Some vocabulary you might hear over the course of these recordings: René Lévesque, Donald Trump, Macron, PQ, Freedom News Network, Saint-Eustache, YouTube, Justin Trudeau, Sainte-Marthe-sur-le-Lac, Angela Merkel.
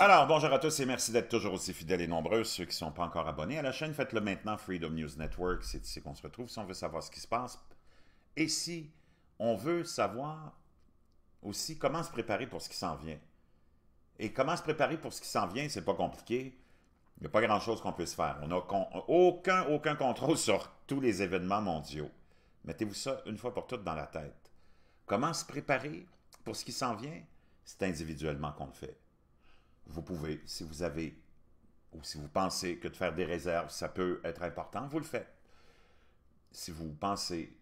Alors, bonjour à tous et merci d'être toujours aussi fidèles et nombreux. Ceux qui ne sont pas encore abonnés à la chaîne, faites-le maintenant, Freedom News Network. C'est ici qu'on se retrouve si on veut savoir ce qui se passe. Et si on veut savoir aussi comment se préparer pour ce qui s'en vient. Et comment se préparer pour ce qui s'en vient, c'est pas compliqué. Il n'y a pas grand-chose qu'on puisse faire. On n'a aucun contrôle sur tous les événements mondiaux. Mettez-vous ça une fois pour toutes dans la tête. Comment se préparer pour ce qui s'en vient? C'est individuellement qu'on le fait. Vous pouvez, si vous avez ou si vous pensez que de faire des réserves, ça peut être important, vous le faites. Si vous pensez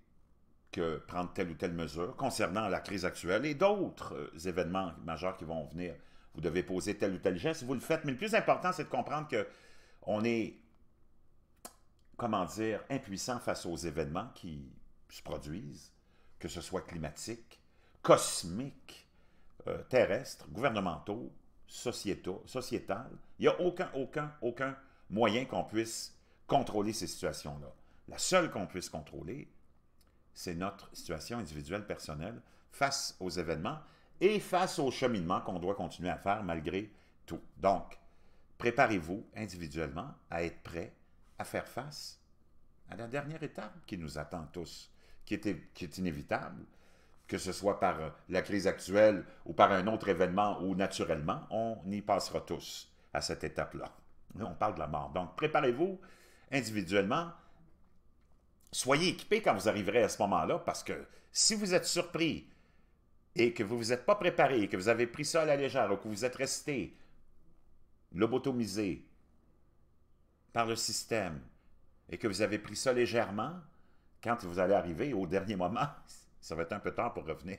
que prendre telle ou telle mesure concernant la crise actuelle et d'autres événements majeurs qui vont venir, vous devez poser tel ou tel geste, vous le faites. Mais le plus important, c'est de comprendre qu'on est, comment dire, impuissant face aux événements qui se produisent, que ce soit climatiques, cosmiques, terrestres, gouvernementaux, sociétale, il n'y a aucun moyen qu'on puisse contrôler ces situations-là. La seule qu'on puisse contrôler, c'est notre situation individuelle, personnelle, face aux événements et face au cheminement qu'on doit continuer à faire malgré tout. Donc, préparez-vous individuellement à être prêt à faire face à la dernière étape qui nous attend tous, qui est inévitable, que ce soit par la crise actuelle ou par un autre événement ou naturellement, on y passera tous à cette étape-là. On parle de la mort. Donc, préparez-vous individuellement. Soyez équipés quand vous arriverez à ce moment-là, parce que si vous êtes surpris et que vous ne vous êtes pas préparé, que vous avez pris ça à la légère ou que vous êtes resté lobotomisé par le système et que vous avez pris ça légèrement, quand vous allez arriver au dernier moment, ça va être un peu tard pour revenir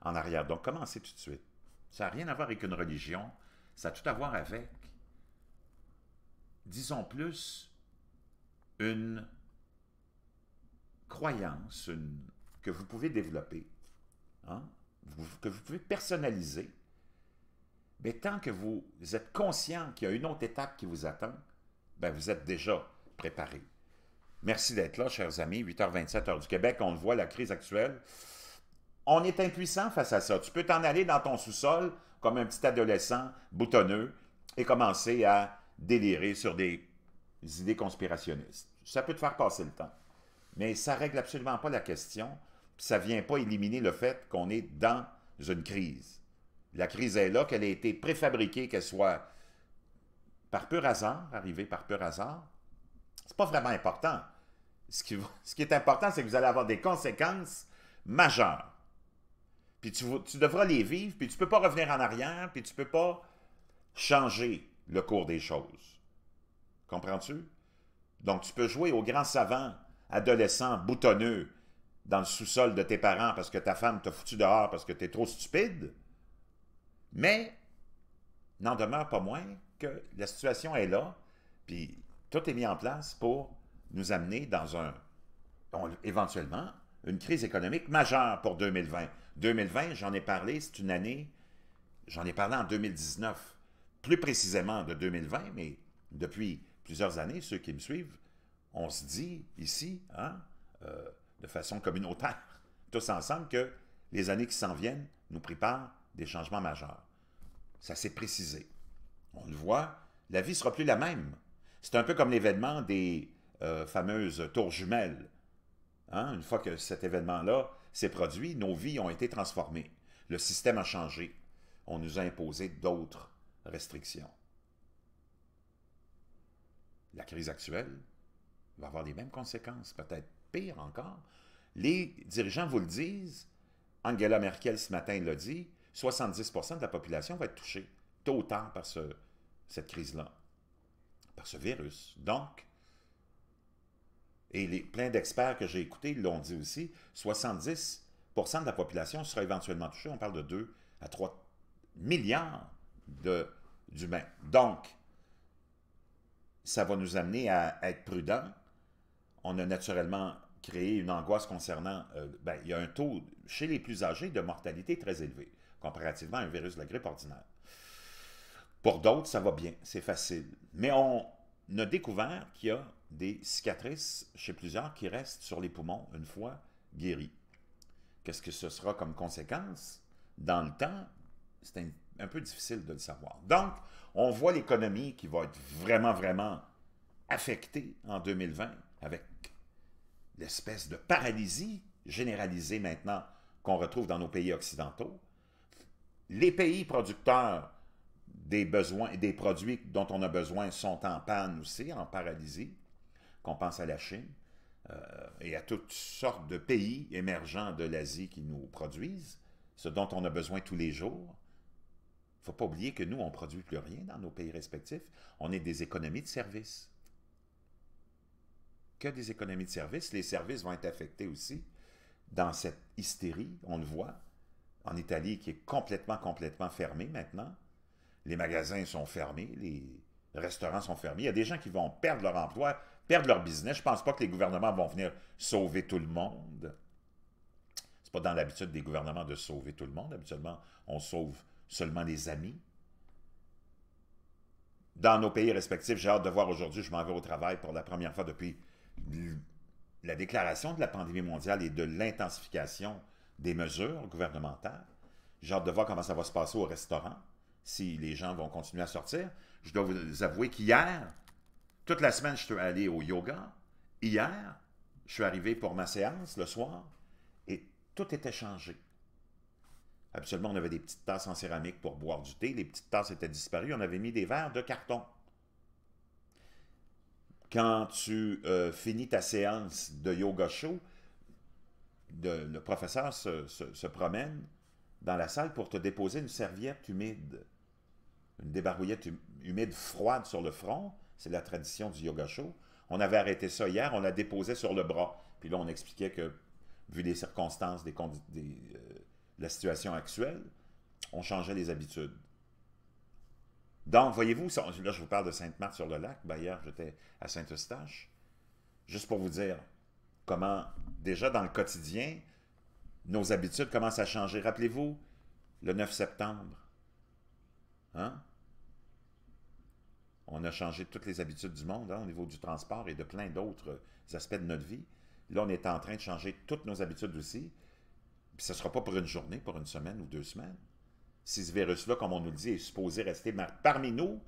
en arrière. Donc, commencez tout de suite. Ça n'a rien à voir avec une religion. Ça a tout à voir avec, disons plus, une croyance que vous pouvez développer, hein? Que vous pouvez personnaliser. Mais tant que vous êtes conscient qu'il y a une autre étape qui vous attend, ben vous êtes déjà préparé. Merci d'être là, chers amis. 8h27, heure du Québec, on le voit, la crise actuelle. On est impuissant face à ça. Tu peux t'en aller dans ton sous-sol comme un petit adolescent boutonneux et commencer à délirer sur des idées conspirationnistes. Ça peut te faire passer le temps, mais ça ne règle absolument pas la question. Ça ne vient pas éliminer le fait qu'on est dans une crise. La crise est là, qu'elle ait été préfabriquée, qu'elle soit par pur hasard, arrivée par pur hasard. Ce n'est pas vraiment important. Ce qui est important, c'est que vous allez avoir des conséquences majeures. Puis tu devras les vivre, puis tu ne peux pas revenir en arrière, puis tu ne peux pas changer le cours des choses. Comprends-tu? Donc, tu peux jouer au grand savant, adolescent, boutonneux, dans le sous-sol de tes parents parce que ta femme t'a foutu dehors parce que tu es trop stupide, mais n'en demeure pas moins que la situation est là, puis tout est mis en place pour nous amener dans éventuellement, une crise économique majeure pour 2020. 2020, j'en ai parlé, c'est une année, j'en ai parlé en 2019, plus précisément de 2020, mais depuis plusieurs années, ceux qui me suivent, on se dit ici, hein, de façon communautaire, tous ensemble, que les années qui s'en viennent nous préparent des changements majeurs. Ça s'est précisé. On le voit, la vie ne sera plus la même. C'est un peu comme l'événement des fameuses tours jumelles. Hein? Une fois que cet événement-là s'est produit, nos vies ont été transformées. Le système a changé. On nous a imposé d'autres restrictions. La crise actuelle va avoir les mêmes conséquences, peut-être pire encore. Les dirigeants vous le disent. Angela Merkel, ce matin, l'a dit. 70% de la population va être touchée tôt ou tard par cette crise-là, par ce virus. Donc, et plein d'experts que j'ai écoutés l'ont dit aussi, 70% de la population sera éventuellement touchée. On parle de 2 à 3 milliards d'humains. Donc, ça va nous amener à être prudents. On a naturellement créé une angoisse concernant... il y a un taux, chez les plus âgés, de mortalité très élevé, comparativement à un virus de la grippe ordinaire. Pour d'autres, ça va bien, c'est facile. Mais on a découvert qu'il y a des cicatrices chez plusieurs qui restent sur les poumons une fois guéri. Qu'est-ce que ce sera comme conséquence? Dans le temps, c'est un peu difficile de le savoir. Donc, on voit l'économie qui va être vraiment, vraiment affectée en 2020 avec l'espèce de paralysie généralisée maintenant qu'on retrouve dans nos pays occidentaux. Les pays producteurs des besoins, des produits dont on a besoin sont en panne aussi, en paralysie, qu'on pense à la Chine et à toutes sortes de pays émergents de l'Asie qui nous produisent ce dont on a besoin tous les jours. Il ne faut pas oublier que nous, on ne produit plus rien dans nos pays respectifs. On est des économies de services. Que des économies de services, les services vont être affectés aussi dans cette hystérie, on le voit, en Italie qui est complètement fermée maintenant. Les magasins sont fermés, les restaurants sont fermés. Il y a des gens qui vont perdre leur emploi, perdre leur business. Je ne pense pas que les gouvernements vont venir sauver tout le monde. Ce n'est pas dans l'habitude des gouvernements de sauver tout le monde. Habituellement, on sauve seulement les amis. Dans nos pays respectifs, j'ai hâte de voir aujourd'hui, je m'en vais au travail pour la première fois depuis la déclaration de la pandémie mondiale et de l'intensification des mesures gouvernementales. J'ai hâte de voir comment ça va se passer au restaurant. Si les gens vont continuer à sortir. Je dois vous avouer qu'hier, toute la semaine, je suis allé au yoga. Hier, je suis arrivé pour ma séance le soir et tout était changé. Habituellement, on avait des petites tasses en céramique pour boire du thé. Les petites tasses étaient disparues. On avait mis des verres de carton. Quand tu finis ta séance de yoga chaud, le professeur se promène dans la salle pour te déposer une serviette humide. Une débarbouillette humide froide sur le front, c'est la tradition du yoga chaud. On avait arrêté ça hier, on la déposait sur le bras. Puis là, on expliquait que, vu les circonstances, la situation actuelle, on changeait les habitudes. Donc, voyez-vous, là, je vous parle de Sainte-Marthe-sur-le-Lac. Ben, hier, j'étais à Saint-Eustache. Juste pour vous dire comment, déjà dans le quotidien, nos habitudes commencent à changer. Rappelez-vous, le 9 septembre, hein? On a changé toutes les habitudes du monde au niveau du transport et de plein d'autres aspects de notre vie. Là, on est en train de changer toutes nos habitudes aussi. Puis ce ne sera pas pour une journée, pour une semaine ou 2 semaines. Si ce virus-là, comme on nous le dit, est supposé rester parmi nous,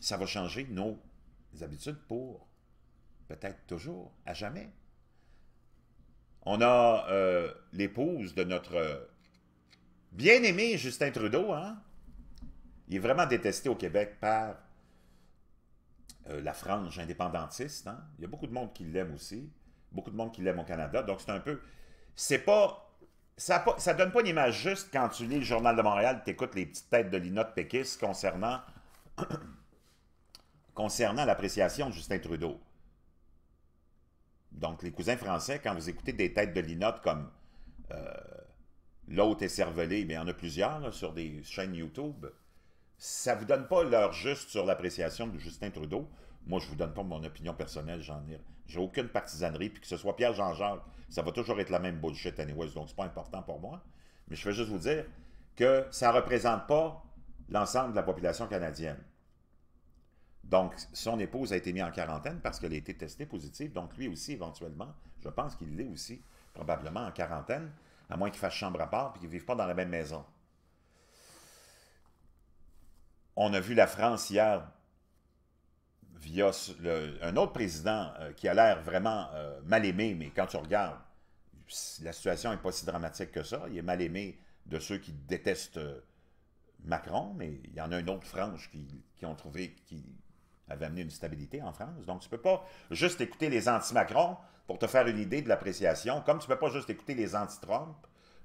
ça va changer nos habitudes pour peut-être toujours, à jamais. On a l'épouse de notre bien-aimé Justin Trudeau. Hein? Il est vraiment détesté au Québec par la frange indépendantiste. Hein? Il y a beaucoup de monde qui l'aime aussi. Beaucoup de monde qui l'aime au Canada. Donc, c'est un peu... C'est pas... Ça ne donne pas une image juste quand tu lis le Journal de Montréal, tu écoutes les petites têtes de Lina de Pékis concernant l'appréciation de Justin Trudeau. Donc, les cousins français, quand vous écoutez des têtes de linotte comme L'autre est cervelé, mais il y en a plusieurs là, sur des chaînes YouTube, ça ne vous donne pas l'heure juste sur l'appréciation de Justin Trudeau. Moi, je ne vous donne pas mon opinion personnelle, j'ai aucune partisanerie, puis que ce soit Pierre-Jean-Jacques, ça va toujours être la même bullshit anyways, donc c'est pas important pour moi. Mais je veux juste vous dire que ça ne représente pas l'ensemble de la population canadienne. Donc, son épouse a été mise en quarantaine parce qu'elle a été testée positive. Donc, lui aussi, éventuellement, je pense qu'il l'est aussi probablement en quarantaine, à moins qu'il fasse chambre à part et qu'il ne vive pas dans la même maison. On a vu la France hier via un autre président qui a l'air vraiment mal aimé, mais quand tu regardes, la situation n'est pas si dramatique que ça. Il est mal aimé de ceux qui détestent Macron, mais il y en a une autre frange qui ont trouvé qui avait amené une stabilité en France. Donc, tu ne peux pas juste écouter les anti-Macron pour te faire une idée de l'appréciation, comme tu ne peux pas juste écouter les anti-Trump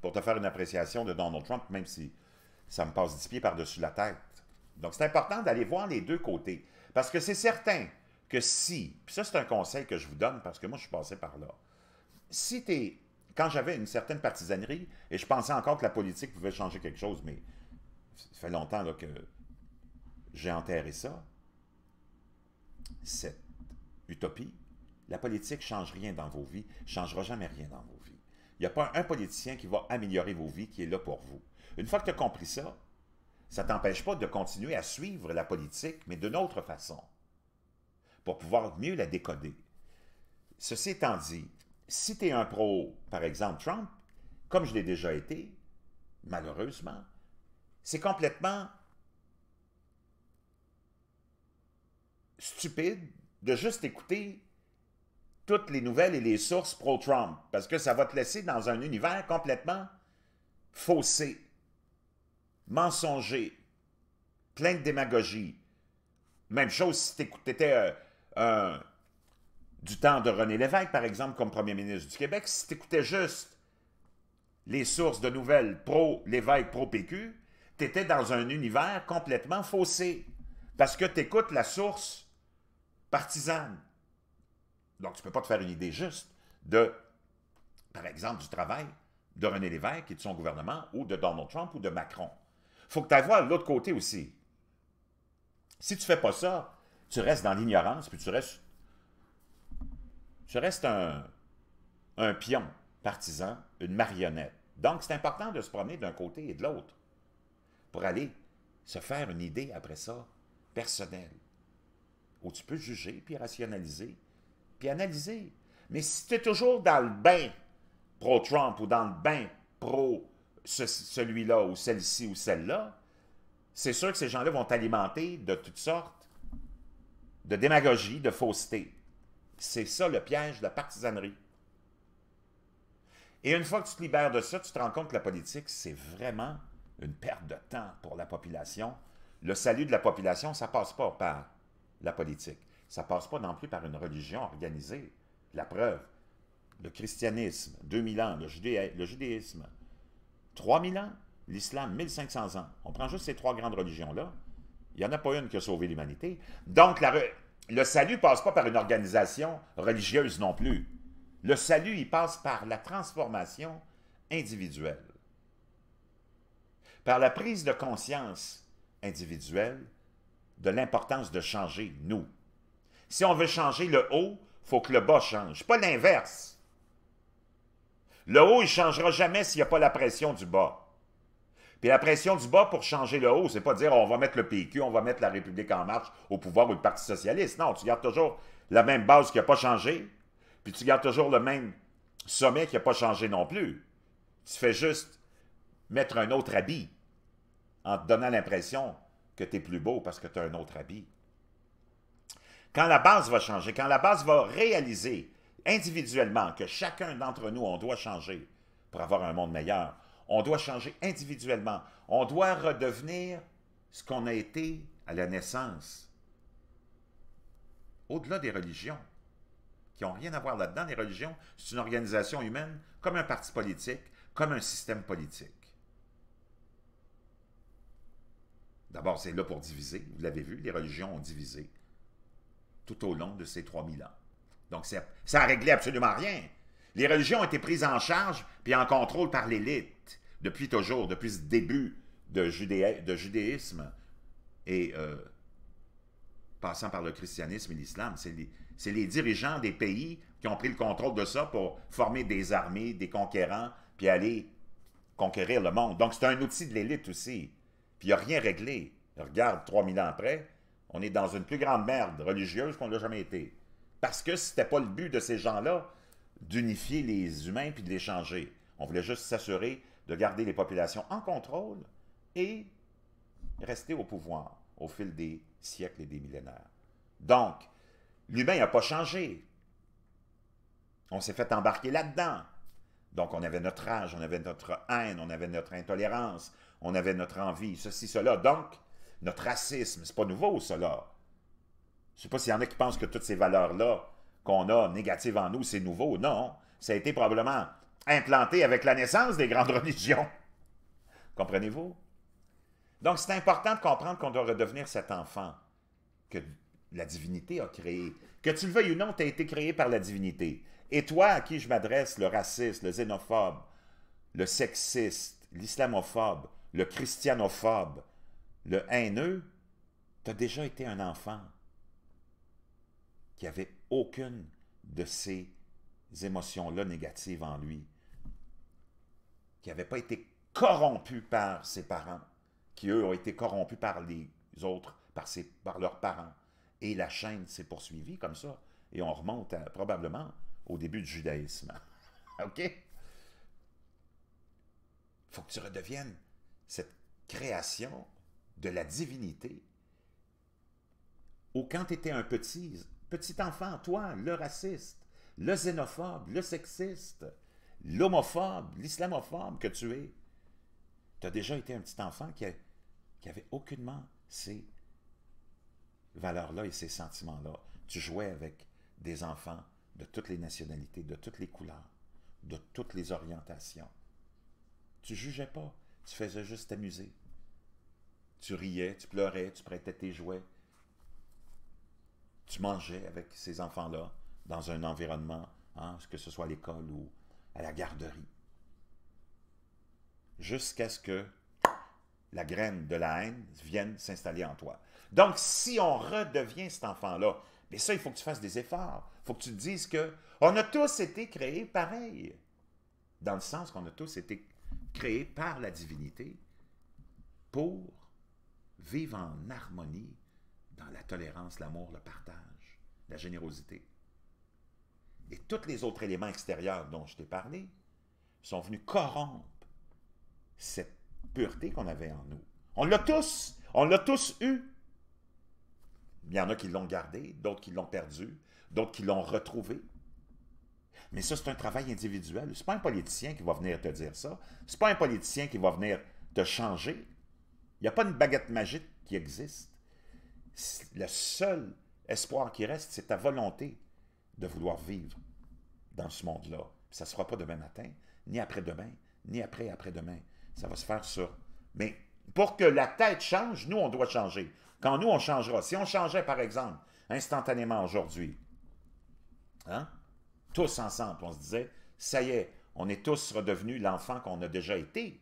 pour te faire une appréciation de Donald Trump, même si ça me passe 10 pieds par-dessus la tête. Donc, c'est important d'aller voir les deux côtés, parce que c'est certain que si, puis ça, c'est un conseil que je vous donne, parce que moi, je suis passé par là, si tu es, quand j'avais une certaine partisanerie, et je pensais encore que la politique pouvait changer quelque chose, mais ça fait longtemps là, que j'ai enterré ça, cette utopie. La politique ne change rien dans vos vies, ne changera jamais rien dans vos vies. Il n'y a pas un politicien qui va améliorer vos vies qui est là pour vous. Une fois que tu as compris ça, ça ne t'empêche pas de continuer à suivre la politique, mais d'une autre façon, pour pouvoir mieux la décoder. Ceci étant dit, si tu es un pro, par exemple, Trump, comme je l'ai déjà été, malheureusement, c'est complètement stupide de juste écouter toutes les nouvelles et les sources pro-Trump, parce que ça va te laisser dans un univers complètement faussé, mensonger, plein de démagogie. Même chose si tu étais du temps de René Lévesque, par exemple, comme premier ministre du Québec, si tu écoutais juste les sources de nouvelles pro-Lévesque, pro-PQ, tu étais dans un univers complètement faussé, parce que tu écoutes la source partisane. Donc, tu ne peux pas te faire une idée juste de, par exemple, du travail de René Lévesque et de son gouvernement, ou de Donald Trump ou de Macron. Il faut que tu ailles voir l'autre côté aussi. Si tu ne fais pas ça, tu restes dans l'ignorance, puis tu restes un pion partisan, une marionnette. Donc, c'est important de se promener d'un côté et de l'autre pour aller se faire une idée, après ça, personnelle, où tu peux juger, puis rationaliser, puis analyser. Mais si tu es toujours dans le bain pro-Trump ou dans le bain pro-celui-là ou celle-ci ou celle-là, c'est sûr que ces gens-là vont t'alimenter de toutes sortes de démagogie, de fausseté. C'est ça le piège de la partisanerie. Et une fois que tu te libères de ça, tu te rends compte que la politique, c'est vraiment une perte de temps pour la population. Le salut de la population, ça ne passe pas par la politique. Ça ne passe pas non plus par une religion organisée. La preuve, le christianisme, 2000 ans, le judaïsme, 3000 ans, l'islam, 1500 ans. On prend juste ces trois grandes religions-là. Il n'y en a pas une qui a sauvé l'humanité. Donc, le salut ne passe pas par une organisation religieuse non plus. Le salut, il passe par la transformation individuelle, par la prise de conscience individuelle de l'importance de changer, nous. Si on veut changer le haut, il faut que le bas change, pas l'inverse. Le haut, il ne changera jamais s'il n'y a pas la pression du bas. Puis la pression du bas pour changer le haut, c'est pas dire on va mettre le PQ, on va mettre la République en marche au pouvoir ou le Parti socialiste. Non, tu gardes toujours la même base qui n'a pas changé, puis tu gardes toujours le même sommet qui n'a pas changé non plus. Tu fais juste mettre un autre habit en te donnant l'impression que tu es plus beau parce que tu as un autre habit. Quand la base va changer, quand la base va réaliser individuellement que chacun d'entre nous, on doit changer pour avoir un monde meilleur, on doit changer individuellement, on doit redevenir ce qu'on a été à la naissance. Au-delà des religions, qui n'ont rien à voir là-dedans, les religions, c'est une organisation humaine, comme un parti politique, comme un système politique. D'abord, c'est là pour diviser, vous l'avez vu, les religions ont divisé tout au long de ces 3000 ans. Donc, ça a réglé absolument rien. Les religions ont été prises en charge puis en contrôle par l'élite depuis toujours, depuis ce début de judaïsme et passant par le christianisme et l'islam. C'est les dirigeants des pays qui ont pris le contrôle de ça pour former des armées, des conquérants, puis aller conquérir le monde. Donc, c'est un outil de l'élite aussi. Puis, il n'y a rien réglé. Regarde, 3000 ans après, on est dans une plus grande merde religieuse qu'on n'a jamais été. Parce que ce n'était pas le but de ces gens-là d'unifier les humains puis de les changer. On voulait juste s'assurer de garder les populations en contrôle et rester au pouvoir au fil des siècles et des millénaires. Donc, l'humain n'a pas changé. On s'est fait embarquer là-dedans. Donc, on avait notre rage, on avait notre haine, on avait notre intolérance, on avait notre envie, ceci, cela. Donc, notre racisme, c'est pas nouveau, cela. Je ne sais pas s'il y en a qui pensent que toutes ces valeurs-là qu'on a négatives en nous, c'est nouveau. Non, ça a été probablement implanté avec la naissance des grandes religions. Comprenez-vous? Donc, c'est important de comprendre qu'on doit redevenir cet enfant que la divinité a créé. Que tu le veuilles ou non, tu as été créé par la divinité. Et toi, à qui je m'adresse, le raciste, le xénophobe, le sexiste, l'islamophobe, le christianophobe, le haineux, tu as déjà été un enfant qui n'avait aucune de ces émotions-là négatives en lui, qui n'avait pas été corrompu par ses parents, qui, eux, ont été corrompus par les autres, par leurs parents. Et la chaîne s'est poursuivie comme ça, et on remonte à, probablement au début du judaïsme. OK? Faut que tu redeviennes cette création de la divinité. Ou quand tu étais un petit enfant, toi, le raciste, le xénophobe, le sexiste, l'homophobe, l'islamophobe que tu es, tu as déjà été un petit enfant qui avait aucunement ces valeurs-là et ces sentiments-là. Tu jouais avec des enfants de toutes les nationalités, de toutes les couleurs, de toutes les orientations. Tu jugeais pas, tu faisais juste t'amuser. Tu riais, tu pleurais, tu prêtais tes jouets. Tu mangeais avec ces enfants-là dans un environnement, hein, que ce soit à l'école ou à la garderie. Jusqu'à ce que la graine de la haine vienne s'installer en toi. Donc, si on redevient cet enfant-là, mais ça, il faut que tu fasses des efforts. Il faut que tu te dises qu'on a tous été créés pareil. Dans le sens qu'on a tous été créés par la divinité pour vivre en harmonie dans la tolérance, l'amour, le partage, la générosité. Et tous les autres éléments extérieurs dont je t'ai parlé sont venus corrompre cette pureté qu'on avait en nous. On l'a tous eu. Il y en a qui l'ont gardé, d'autres qui l'ont perdu, d'autres qui l'ont retrouvé. Mais ça, c'est un travail individuel. C'est pas un politicien qui va venir te dire ça. C'est pas un politicien qui va venir te changer. Il n'y a pas une baguette magique qui existe. Le seul espoir qui reste, c'est ta volonté de vouloir vivre dans ce monde-là. Ça ne se fera pas demain matin, ni après-demain, ni après-après-demain. Ça va se faire sur... Mais pour que la tête change, nous, on doit changer. Quand nous, on changera. Si on changeait, par exemple, instantanément aujourd'hui, hein, tous ensemble, on se disait, ça y est, on est tous redevenus l'enfant qu'on a déjà été.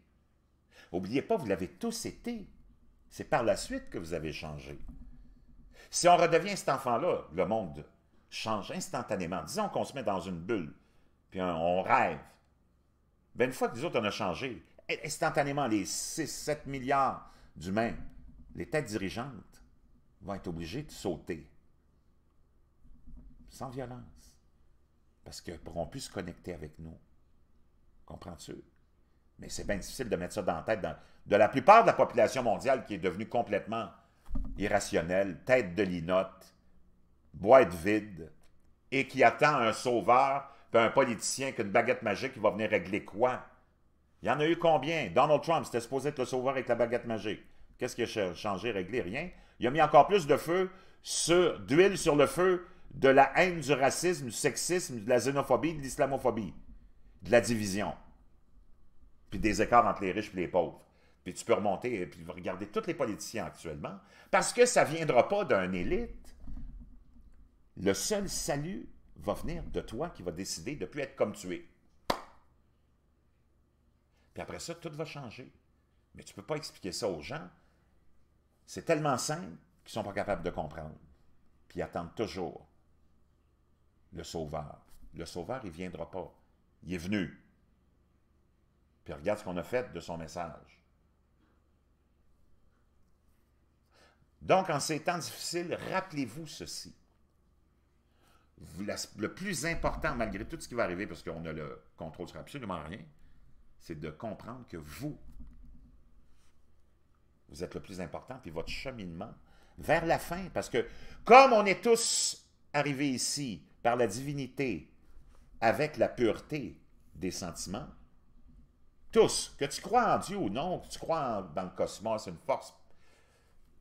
N'oubliez pas, vous l'avez tous été. C'est par la suite que vous avez changé. Si on redevient cet enfant-là, le monde change instantanément. Disons qu'on se met dans une bulle, puis on rêve. Bien, une fois que nous autres, on a changé, instantanément, les 6-7 milliards d'humains, les têtes dirigeantes vont être obligées de sauter. Sans violence. Parce qu'elles ne pourront plus se connecter avec nous. Comprends-tu? Mais c'est bien difficile de mettre ça dans la tête de la plupart de la population mondiale qui est devenue complètement irrationnelle, tête de linotte, boîte vide, et qui attend un sauveur, puis un politicien qu'une baguette magique qui va venir régler quoi? Il y en a eu combien? Donald Trump, c'était supposé être le sauveur avec la baguette magique. Qu'est-ce qu'il a changé, réglé? Rien. Il a mis encore plus de feu, d'huile sur le feu de la haine, du racisme, du sexisme, de la xénophobie, de l'islamophobie, de la division. Puis des écarts entre les riches et les pauvres. Puis tu peux remonter et puis regarder tous les politiciens actuellement, parce que ça ne viendra pas d'une élite. Le seul salut va venir de toi qui va décider de ne plus être comme tu es. Puis après ça, tout va changer. Mais tu ne peux pas expliquer ça aux gens. C'est tellement simple qu'ils ne sont pas capables de comprendre. Puis ils attendent toujours le sauveur. Le sauveur, il ne viendra pas. Il est venu. Puis regarde ce qu'on a fait de son message. Donc, en ces temps difficiles, rappelez-vous ceci. Le plus important, malgré tout ce qui va arriver, parce qu'on a le contrôle sur absolument rien, c'est de comprendre que vous êtes le plus important, puis votre cheminement vers la fin. Parce que comme on est tous arrivés ici par la divinité, avec la pureté des sentiments, tous, que tu crois en Dieu ou non, que tu crois dans le cosmos, une force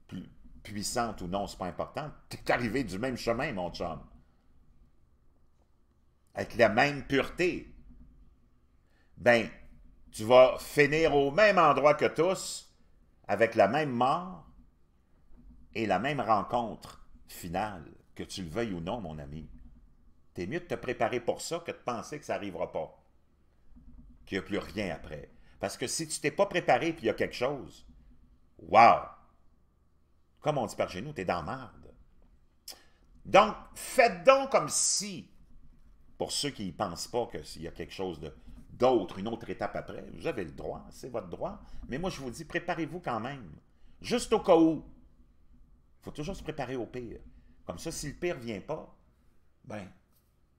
plus puissante ou non, c'est pas important, tu es arrivé du même chemin, mon chum. Avec la même pureté. Ben, tu vas finir au même endroit que tous, avec la même mort et la même rencontre finale, que tu le veuilles ou non, mon ami. T'es mieux de te préparer pour ça que de penser que ça n'arrivera pas, qu'il n'y a plus rien après. Parce que si tu ne t'es pas préparé et qu'il y a quelque chose, wow! Comme on dit par chez nous, t'es dans la merde. Donc, faites donc comme si, pour ceux qui n'y pensent pas que s'il y a quelque chose d'autre, une autre étape après, vous avez le droit, c'est votre droit, mais moi je vous dis, préparez-vous quand même, juste au cas où. Il faut toujours se préparer au pire. Comme ça, si le pire ne vient pas, ben,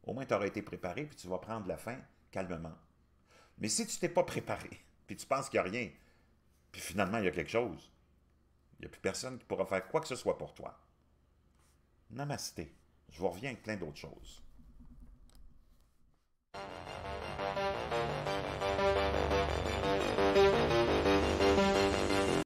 au moins tu auras été préparé, puis tu vas prendre la fin calmement. Mais si tu t'es pas préparé, puis tu penses qu'il n'y a rien, puis finalement il y a quelque chose, il n'y a plus personne qui pourra faire quoi que ce soit pour toi. Namasté. Je vous reviens avec plein d'autres choses.